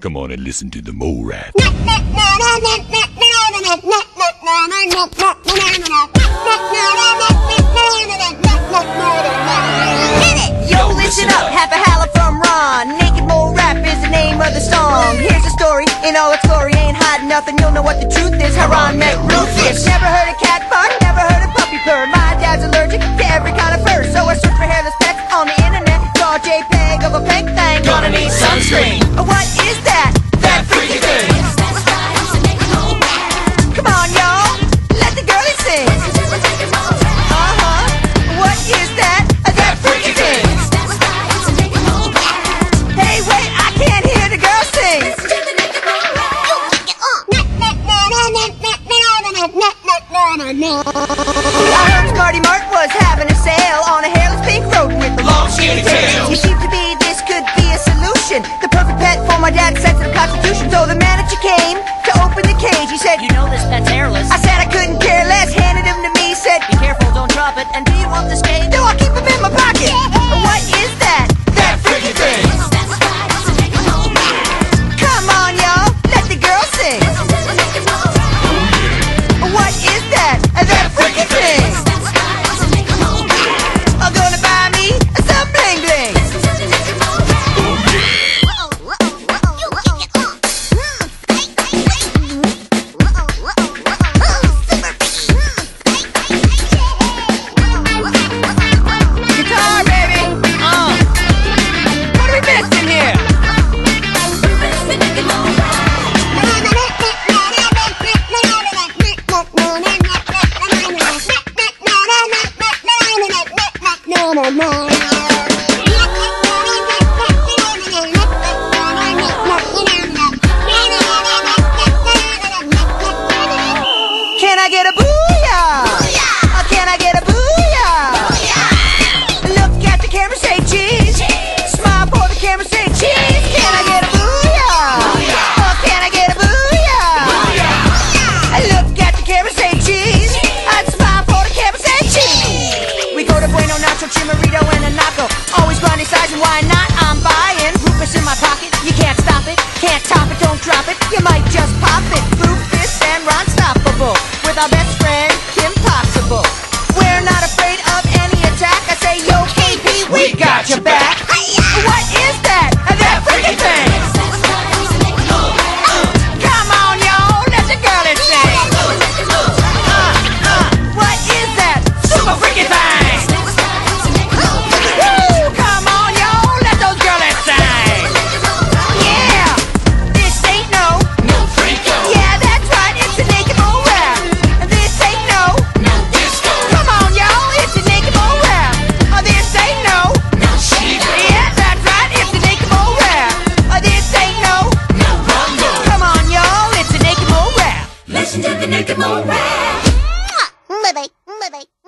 Come on and listen to the mole rat. Hit it! Yo, listen up, half a holla from Ron. Naked mole rap is the name of the song. Here's the story in all its glory. Ain't hiding nothing, you'll know what the truth is. Haran met Rufus. Never heard a cat bark, never heard a puppy purr. My dad's allergic to every kind of fur, so I searched for hairless pets on the internet. Saw a JPEG of a pink thing. Gonna need sunscreen. What is that? That freaky thing. Come on, y'all, let the girlies sing. What is that? That freaky thing. Hey, wait, I can't hear the girl sing. I heard Marty Mart was having a sale on a hairless pink rodent with a long skinny tail. He seemed to be this could be a solution. The perfect pet for my dad's sensitive constitution. So the manager came to open the cage. He said, "You know this pet's hairless." I said I couldn't care less, handed him to me, said, "Be careful, don't drop it, and do you want this cage?" No, I keep him in my pocket. What is that? That freaky thing. Come on, y'all, let the girl sing. What is that? That freaky thing. I'm gonna buy me some bling bling. Guitar, baby. What are we missing here? Can I get a booyah? Booyah! Can I get a booyah? Booyah! Look at the camera, say cheese. Cheese! Smile for the camera, say cheese. Can I get a booyah? Booyah! Can I get a booyah? Booyah! Look at the camera, say cheese. I'd smile for the camera, say cheese. We go to Bueno Nacho, Chimarito, and a Naco. Always funny size, and why not? I'm buying. Rufus in my pocket, you can't stop it. Can't top it, don't drop it. You might just pop it. Rufus and Ron Stoppable. With our best friend, Kim Possible. We're not afraid of any attack. I say, yo, KP, we got your back. What is that? That freaky thing. Come on, y'all, let the girlies sing. What is that? Super freaky thing. Come on, y'all, let those girlies sing. Yeah, this ain't no. No freako. Yeah, that's right, it's a naked mole rap. This ain't no. No disco. Come on, y'all, it's a naked mole rap. This ain't no. No shego. Yeah, that's right, it's a naked mole rap. This ain't no. No bongo. Come on, y'all, it's a naked mole rap. Listen to the naked mole rap. Bye-bye. Bye-bye.